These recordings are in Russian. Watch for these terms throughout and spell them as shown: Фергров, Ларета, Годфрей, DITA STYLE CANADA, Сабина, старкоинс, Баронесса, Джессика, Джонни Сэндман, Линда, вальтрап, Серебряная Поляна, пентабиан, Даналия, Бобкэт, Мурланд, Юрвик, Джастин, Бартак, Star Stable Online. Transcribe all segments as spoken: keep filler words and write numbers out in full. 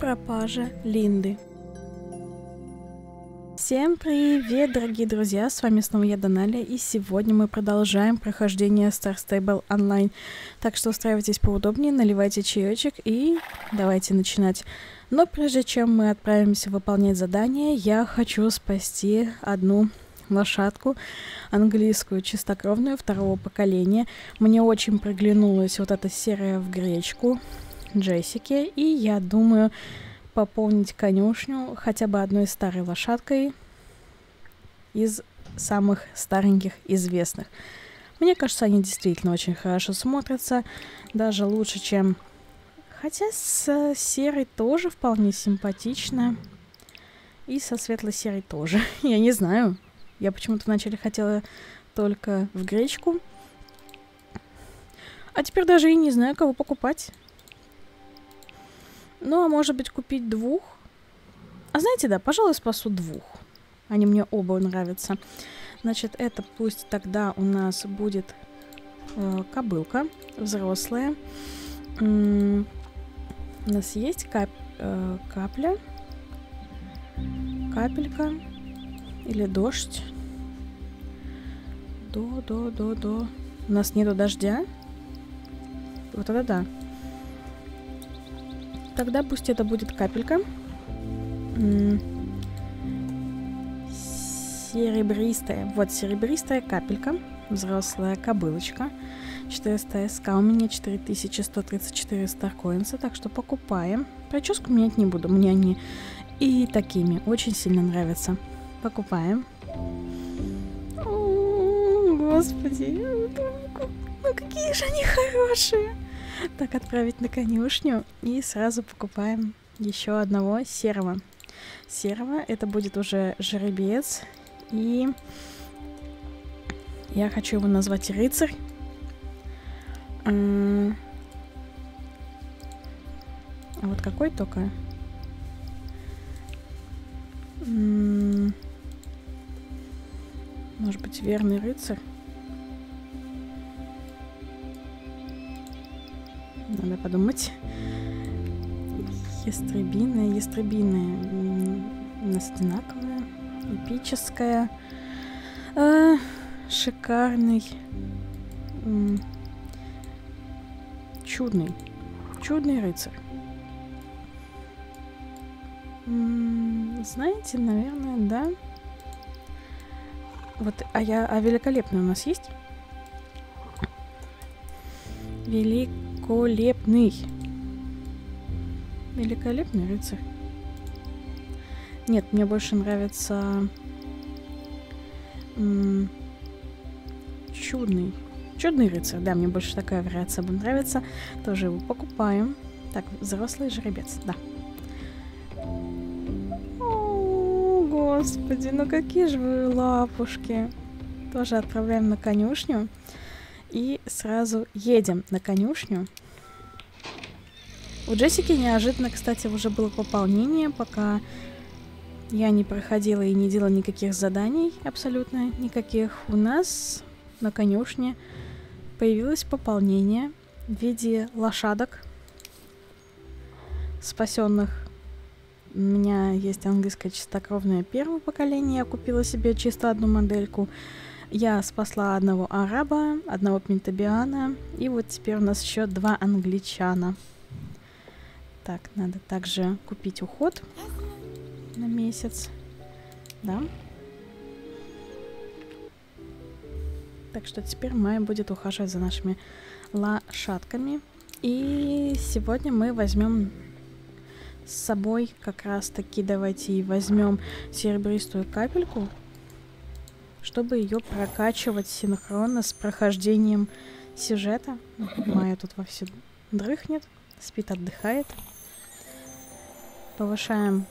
Пропажа Линды. Всем привет, дорогие друзья, с вами снова я, Даналия, и сегодня мы продолжаем прохождение Star Stable Online. Так что устраивайтесь поудобнее, наливайте чаечек и давайте начинать. Но прежде чем мы отправимся выполнять задание, я хочу спасти одну лошадку, английскую чистокровную второго поколения. Мне очень приглянулась вот эта серая в гречку Джессики, и я думаю пополнить конюшню хотя бы одной старой лошадкой из самых стареньких известных. Мне кажется, они действительно очень хорошо смотрятся, даже лучше, чем... Хотя с серой тоже вполне симпатично. И со светло-серой тоже. Я не знаю. Я почему-то вначале хотела только в гречку. А теперь даже и не знаю, кого покупать. Ну, а может быть, купить двух? А знаете, да, пожалуй, спасу двух. Они мне оба нравятся. Значит, это пусть тогда у нас будет э, кобылка взрослая. М-м- у нас есть кап э, капля. Капелька. Или дождь. До-до-до-до. У нас нету дождя. Вот это да. Тогда пусть это будет капелька. Серебристая. Вот, серебристая капелька. Взрослая кобылочка. четыреста СК. У меня четыре тысячи сто тридцать четыре старкоинса. Так что покупаем. Прическу менять не буду. Мне они и такими очень сильно нравятся. Покупаем. О, господи. Ну какие же они хорошие. Так, отправить на конюшню и сразу покупаем еще одного серого. Серого, это будет уже жеребец. И я хочу его назвать рыцарь. А вот какой только? Может быть, верный рыцарь? Надо подумать. Ястребиная, ястребиная. У нас одинаковая. Эпическая. А, шикарный. Чудный. Чудный рыцарь. Знаете, наверное, да. Вот, а я, а великолепный у нас есть? Велик. Великолепный. Великолепный рыцарь. Нет, мне больше нравится чудный. Чудный рыцарь. Да, мне больше такая вариация бы нравится. Тоже его покупаем. Так, взрослый жеребец, да. О, господи, ну какие же вы лапушки. Тоже отправляем на конюшню. И сразу едем на конюшню. У Джессики неожиданно, кстати, уже было пополнение, пока я не проходила и не делала никаких заданий, абсолютно никаких. У нас на конюшне появилось пополнение в виде лошадок спасенных. У меня есть английская чистокровная первого поколения, я купила себе чисто одну модельку. Я спасла одного араба, одного пентабиана, и вот теперь у нас еще два англичана. Так, надо также купить уход на месяц. Да. Так что теперь Майя будет ухаживать за нашими лошадками. И сегодня мы возьмем с собой как раз-таки, давайте и возьмем серебристую капельку, чтобы ее прокачивать синхронно с прохождением сюжета. Майя тут вовсю дрыхнет, спит, отдыхает. Повышаем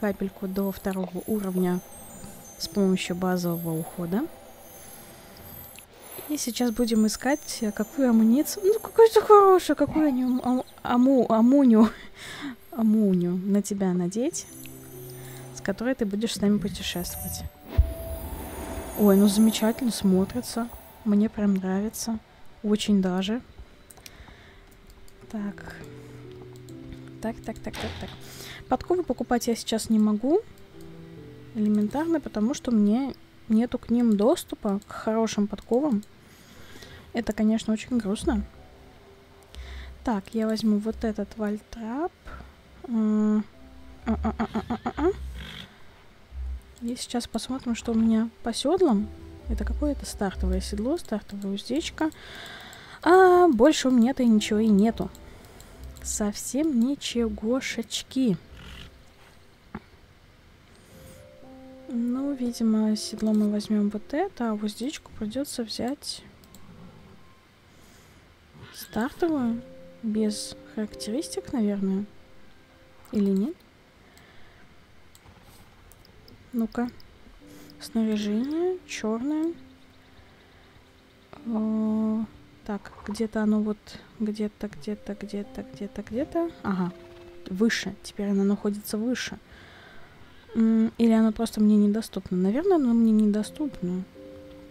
капельку до второго уровня с помощью базового ухода. И сейчас будем искать, какую амуницию... Ну, какую-то хорошую, какую аму... аму... амуню... амуню на тебя надеть, с которой ты будешь с нами путешествовать. Ой, ну замечательно смотрится. Мне прям нравится. Очень даже. Так. Так, так, так, так, так. Подковы покупать я сейчас не могу. Элементарно, потому что мне нету к ним доступа, к хорошим подковам. Это, конечно, очень грустно. Так, я возьму вот этот вальтрап. И сейчас посмотрим, что у меня по седлам. Это какое-то стартовое седло, стартовая уздечка. А больше у меня-то ничего и нету. Совсем ничегошечки. Ну, видимо, седло мы возьмем вот это, а уздечку придется взять стартовую, без характеристик, наверное. Или нет? Ну-ка. Снаряжение черное. О, так, где-то оно вот... Где-то, где-то, где-то, где-то, где-то. Ага. Выше. Теперь оно находится выше. Или оно просто мне недоступно. Наверное, оно мне недоступно.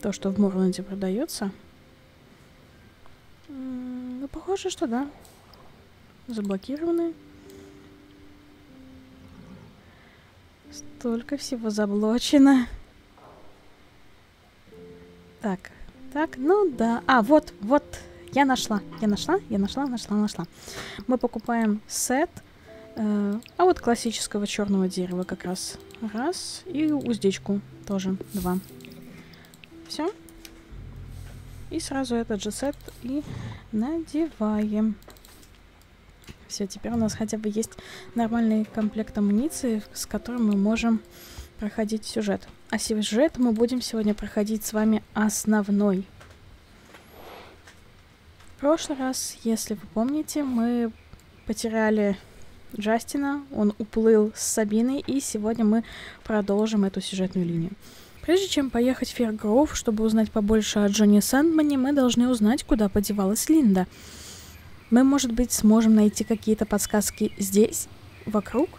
То, что в Мурланде продается. Ну, похоже, что да. Заблокированы. Столько всего заблочено. Так, так, ну да. А, вот, вот, я нашла. Я нашла, я нашла, нашла, нашла. Мы покупаем сет. Э, а вот классического черного дерева как раз. Раз. И уздечку тоже. Два. Все. И сразу этот же сет и надеваем. Все, теперь у нас хотя бы есть нормальный комплект амуниции, с которым мы можем проходить сюжет. А сюжет мы будем сегодня проходить с вами основной. В прошлый раз, если вы помните, мы потеряли Джастина, он уплыл с Сабиной, и сегодня мы продолжим эту сюжетную линию. Прежде чем поехать в Фергров, чтобы узнать побольше о Джонни Сэндмане, мы должны узнать, куда подевалась Линда. Мы, может быть, сможем найти какие-то подсказки здесь, вокруг.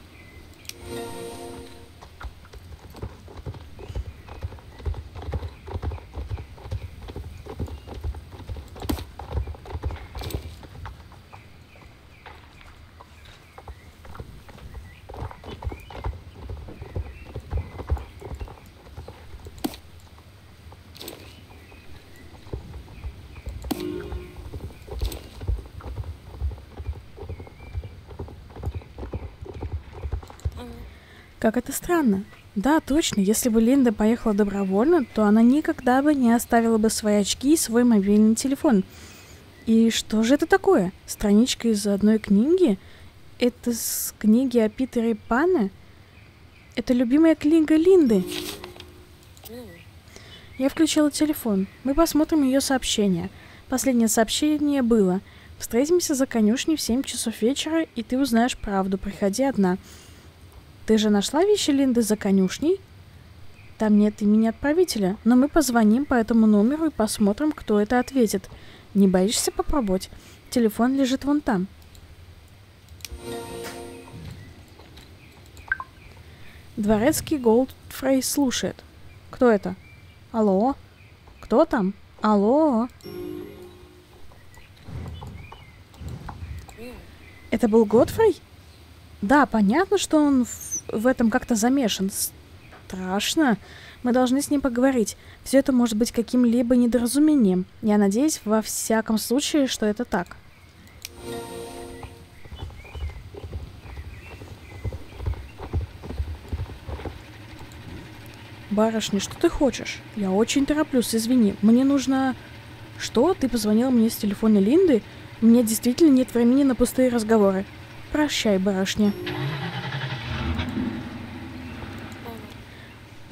Как это странно. Да, точно, если бы Линда поехала добровольно, то она никогда бы не оставила бы свои очки и свой мобильный телефон. И что же это такое? Страничка из одной книги? Это с книги о Питере Пане? Это любимая книга Линды. Я включила телефон. Мы посмотрим ее сообщение. Последнее сообщение было. Встретимся за конюшней в семь часов вечера, и ты узнаешь правду. Приходи одна. Ты же нашла вещи Линды за конюшней? Там нет имени отправителя, но мы позвоним по этому номеру и посмотрим, кто это ответит. Не боишься попробовать? Телефон лежит вон там. Дворецкий Годфрей слушает. Кто это? Алло? Кто там? Алло? Это был Годфрей? Да, понятно, что он в этом как-то замешан. Страшно. Мы должны с ним поговорить. Все это может быть каким-либо недоразумением. Я надеюсь, во всяком случае, что это так. Барышня, что ты хочешь? Я очень тороплюсь, извини. Мне нужно... Что? Ты позвонила мне с телефона Линды? Мне действительно нет времени на пустые разговоры. Прощай, барышня.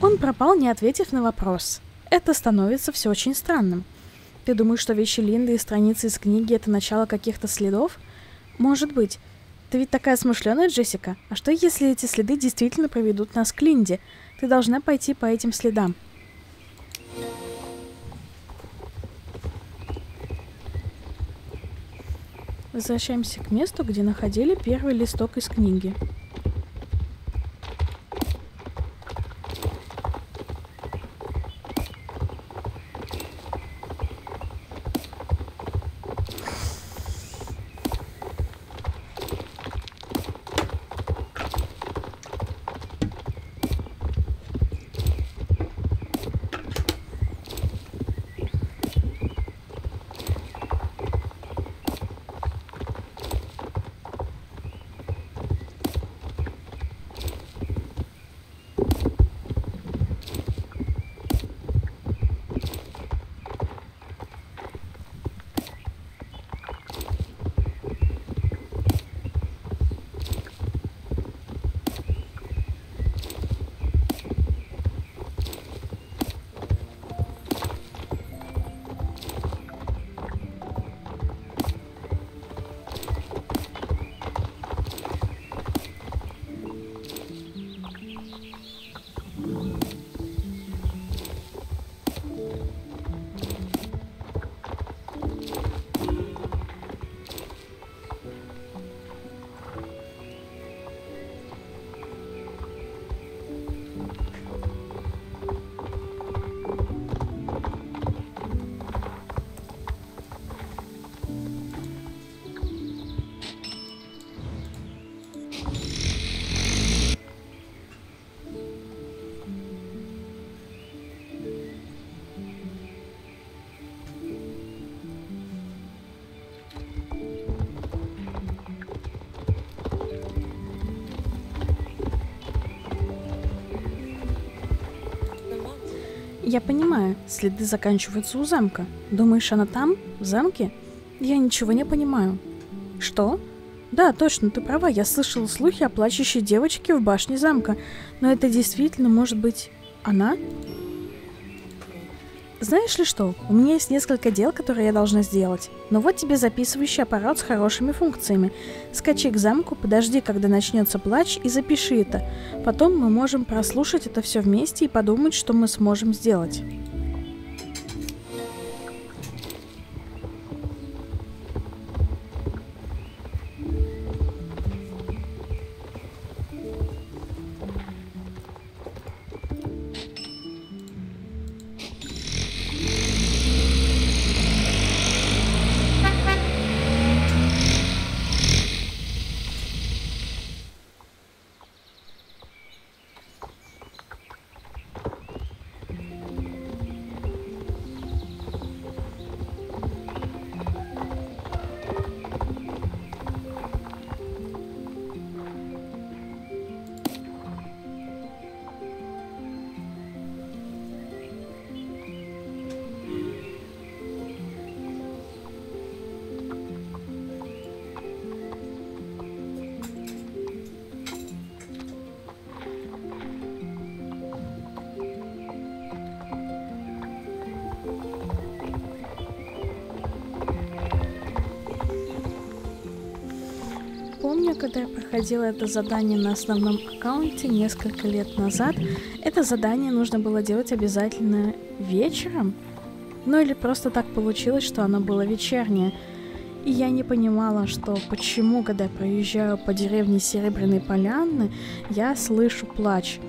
Он пропал, не ответив на вопрос. Это становится все очень странным. Ты думаешь, что вещи Линды и страницы из книги — это начало каких-то следов? Может быть. Ты ведь такая смышленая, Джессика. А что, если эти следы действительно приведут нас к Линде? Ты должна пойти по этим следам. Возвращаемся к месту, где находили первый листок из книги. Я понимаю, следы заканчиваются у замка. Думаешь, она там, в замке? Я ничего не понимаю. Что? Да, точно, ты права, я слышала слухи о плачущей девочке в башне замка. Но это действительно может быть она? Знаешь ли что, у меня есть несколько дел, которые я должна сделать. Но вот тебе записывающий аппарат с хорошими функциями. Скачи к замку, подожди, когда начнется плач, и запиши это. Потом мы можем прослушать это все вместе и подумать, что мы сможем сделать. Когда я проходила это задание на основном аккаунте несколько лет назад, это задание нужно было делать обязательно вечером. Ну или просто так получилось, что оно было вечернее. И я не понимала, что почему, когда я проезжаю по деревне Серебряной Поляны, я слышу плач.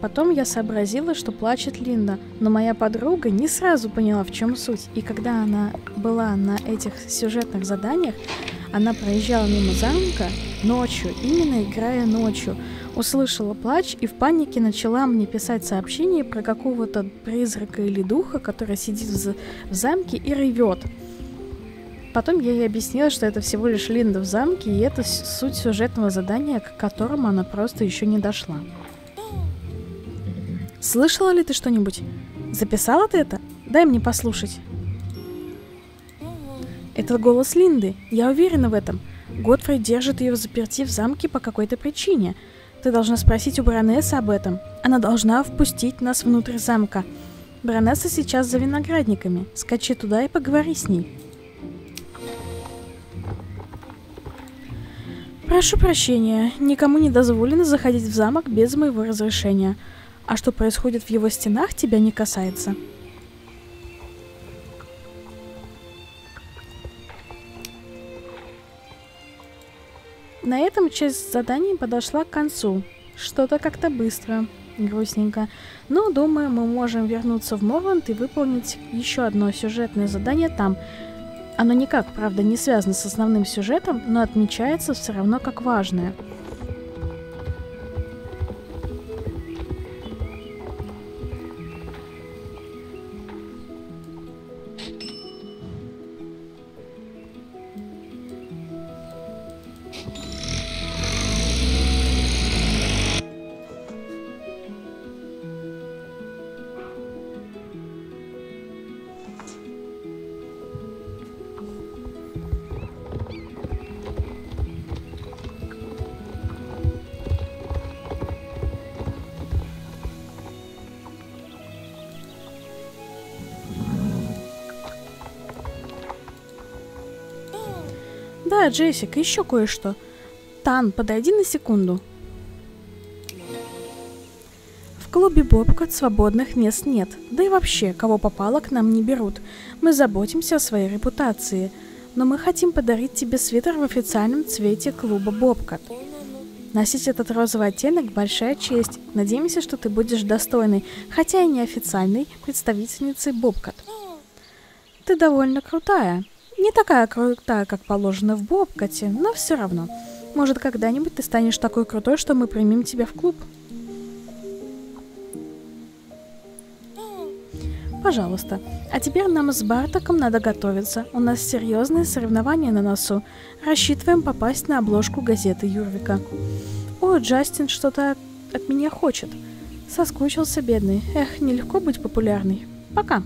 Потом я сообразила, что плачет Линда, но моя подруга не сразу поняла, в чем суть. И когда она была на этих сюжетных заданиях, она проезжала мимо замка ночью, именно играя ночью. Услышала плач и в панике начала мне писать сообщение про какого-то призрака или духа, который сидит в замке и ревет. Потом я ей объяснила, что это всего лишь Линда в замке, и это суть сюжетного задания, к которому она просто еще не дошла. Слышала ли ты что-нибудь? Записала ты это? Дай мне послушать. Это голос Линды, я уверена в этом. Годфрей держит ее взаперти в замке по какой-то причине. Ты должна спросить у баронессы об этом. Она должна впустить нас внутрь замка. Баронесса сейчас за виноградниками. Скачи туда и поговори с ней. Прошу прощения, никому не дозволено заходить в замок без моего разрешения. А что происходит в его стенах, тебя не касается. На этом часть заданий подошла к концу. Что-то как-то быстро, грустненько. Но, думаю, мы можем вернуться в Мурланд и выполнить еще одно сюжетное задание там. Оно никак, правда, не связано с основным сюжетом, но отмечается все равно как важное. Да, Джессика, еще кое-что. Тан, подойди на секунду. В клубе Бобкэт свободных мест нет. Да и вообще, кого попало, к нам не берут. Мы заботимся о своей репутации. Но мы хотим подарить тебе свитер в официальном цвете клуба Бобкэт. Носить этот розовый оттенок – большая честь. Надеемся, что ты будешь достойной, хотя и неофициальной, представительницей Бобкэт. Ты довольно крутая. Не такая крутая, как положено в Бобкэте, но все равно. Может, когда-нибудь ты станешь такой крутой, что мы примем тебя в клуб? Пожалуйста. А теперь нам с Бартаком надо готовиться. У нас серьезные соревнования на носу. Рассчитываем попасть на обложку газеты Юрвика. О, Джастин что-то от меня хочет. Соскучился, бедный. Эх, нелегко быть популярной. Пока.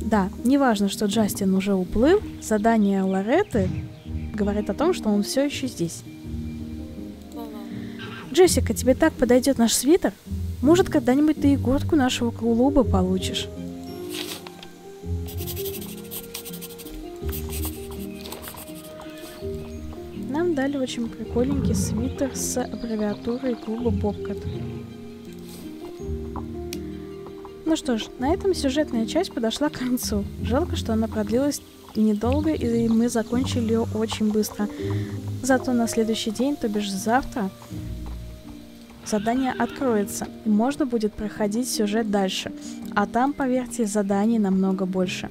Да, неважно, что Джастин уже уплыл, задание Лареты говорит о том, что он все еще здесь. Джессика, тебе так подойдет наш свитер? Может, когда-нибудь ты и гордку нашего клуба получишь. Нам дали очень прикольненький свитер с аббревиатурой клуба Бобкэт. Ну что ж, на этом сюжетная часть подошла к концу. Жалко, что она продлилась недолго, и мы закончили ее очень быстро. Зато на следующий день, то бишь завтра, задание откроется, и можно будет проходить сюжет дальше. А там, поверьте, заданий намного больше.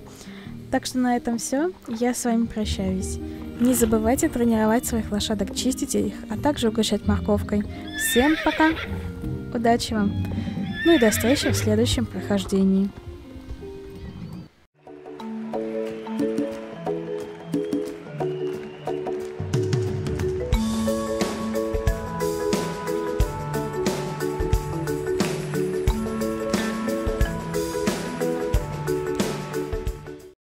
Так что на этом все. Я с вами прощаюсь. Не забывайте тренировать своих лошадок, чистить их, а также угощать морковкой. Всем пока! Удачи вам! Ну и до встречи в следующем прохождении.